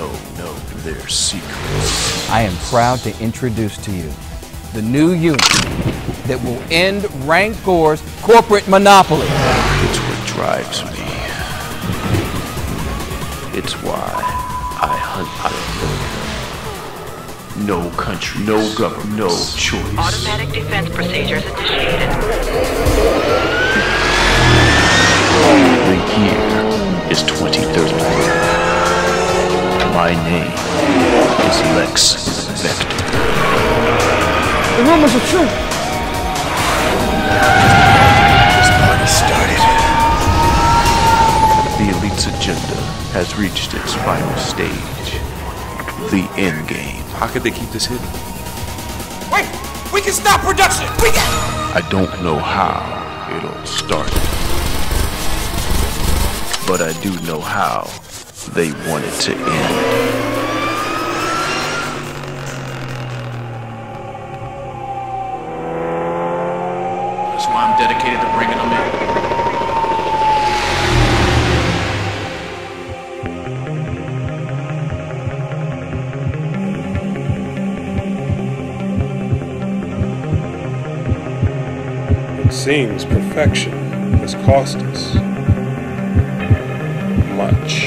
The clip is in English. know their secrets. I am proud to introduce to you the new unit that will end Rancor's corporate monopoly. It's what drives me. It's why I hunt. No country, no government, no choice. Automatic defense procedures initiated. The year is 2031. My name is Lex Vector. The rumors are true. This party started. The elite's agenda has reached its final stage. The end game. How could they keep this hidden? Wait! We can stop production! We can! I don't know how it'll start. But I do know how they want it to end. That's why I'm dedicated to bringing them in. It seems perfection has cost us much.